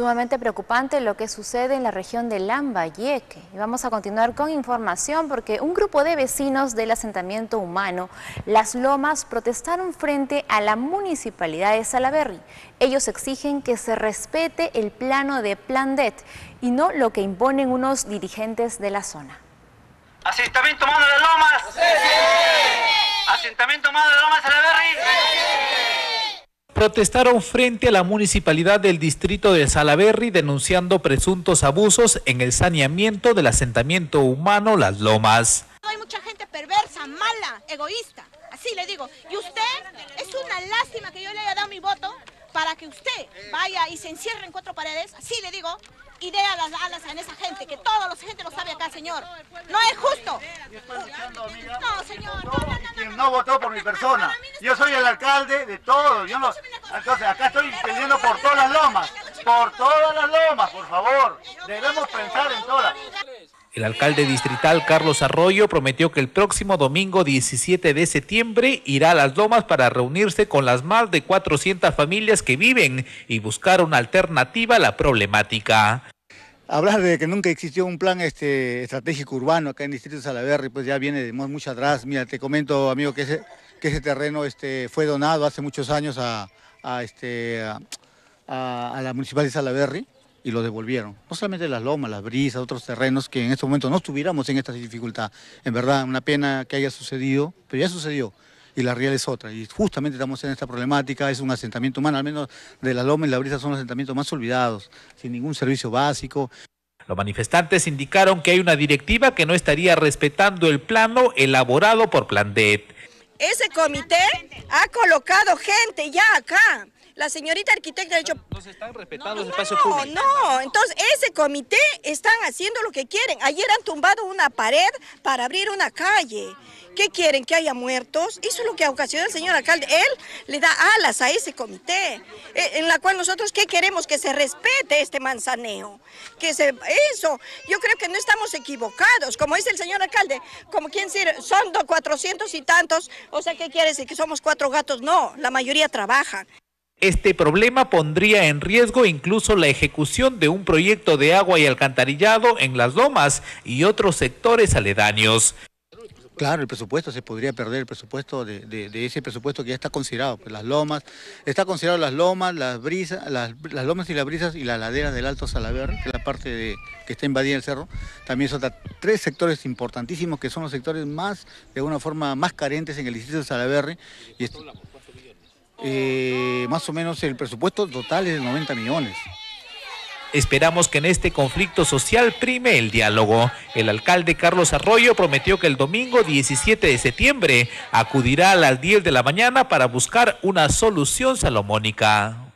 Sumamente preocupante lo que sucede en la región de Lambayeque. Y vamos a continuar con información porque un grupo de vecinos del asentamiento humano Las Lomas protestaron frente a la municipalidad de Salaverry. Ellos exigen que se respete el plano de Plandet y no lo que imponen unos dirigentes de la zona. ¿Asentamiento humano de Las Lomas? ¡Sí! ¿Asentamiento humano de Las Lomas de Salaverry? ¡Sí! Protestaron frente a la municipalidad del distrito de Salaverry denunciando presuntos abusos en el saneamiento del asentamiento humano Las Lomas. Hay mucha gente perversa, mala, egoísta, así le digo. Y usted, es una lástima que yo le haya dado mi voto para que usted vaya y se encierre en cuatro paredes, así le digo, y dé las alas a esa gente, que toda la gente lo sabe acá, señor. No es justo. No, señor, no votó por mi persona. Yo soy el alcalde de todo. Yo no... Entonces, acá estoy pidiendo por todas Las Lomas. Por todas Las Lomas, por favor. Debemos pensar en todas. El alcalde distrital Carlos Arroyo prometió que el próximo domingo 17 de septiembre irá a Las Lomas para reunirse con las más de 400 familias que viven y buscar una alternativa a la problemática. Hablar de que nunca existió un plan estratégico urbano acá en el distrito de Salaverry, pues ya viene de mucho atrás. Mira, te comento, amigo, que ese terreno fue donado hace muchos años a la municipalidad de Salaverry y lo devolvieron. No solamente Las Lomas, Las Brisas, otros terrenos que en estos momentos no estuviéramos en esta dificultad. En verdad, una pena que haya sucedido, pero ya sucedió. Y la real es otra, y justamente estamos en esta problemática. Es un asentamiento humano, al menos de Las Lomas y Las Brisas son los asentamientos más olvidados, sin ningún servicio básico. Los manifestantes indicaron que hay una directiva que no estaría respetando el plano elaborado por Plandet. Ese comité ha colocado gente ya acá. La señorita arquitecta ha dicho... No se están respetando los espacios públicos. No, entonces ese comité están haciendo lo que quieren. Ayer han tumbado una pared para abrir una calle. ¿Qué quieren? ¿Que haya muertos? Eso es lo que ocasionó el señor alcalde. Él le da alas a ese comité, en la cual nosotros, ¿qué queremos? Que se respete este manzaneo. Eso, yo creo que no estamos equivocados. Como dice el señor alcalde, como quien dice, son 400 y tantos. O sea, ¿qué quiere decir? ¿Que somos 4 gatos? No, la mayoría trabajan. Este problema pondría en riesgo incluso la ejecución de un proyecto de agua y alcantarillado en Las Lomas y otros sectores aledaños. Claro, el presupuesto se podría perder, el presupuesto de ese presupuesto que ya está considerado, pues Las Lomas, está considerado Las Lomas, Las Brisas, las Lomas y Las Brisas y las laderas del Alto Salaverry, que es la parte que está invadida el cerro. También son 3 sectores importantísimos que son los sectores más, de alguna forma, más carentes en el distrito de Salaverry. Y más o menos el presupuesto total es de 90 millones. Esperamos que en este conflicto social prime el diálogo. El alcalde Carlos Arroyo prometió que el domingo 17 de septiembre acudirá a las 10 de la mañana para buscar una solución salomónica.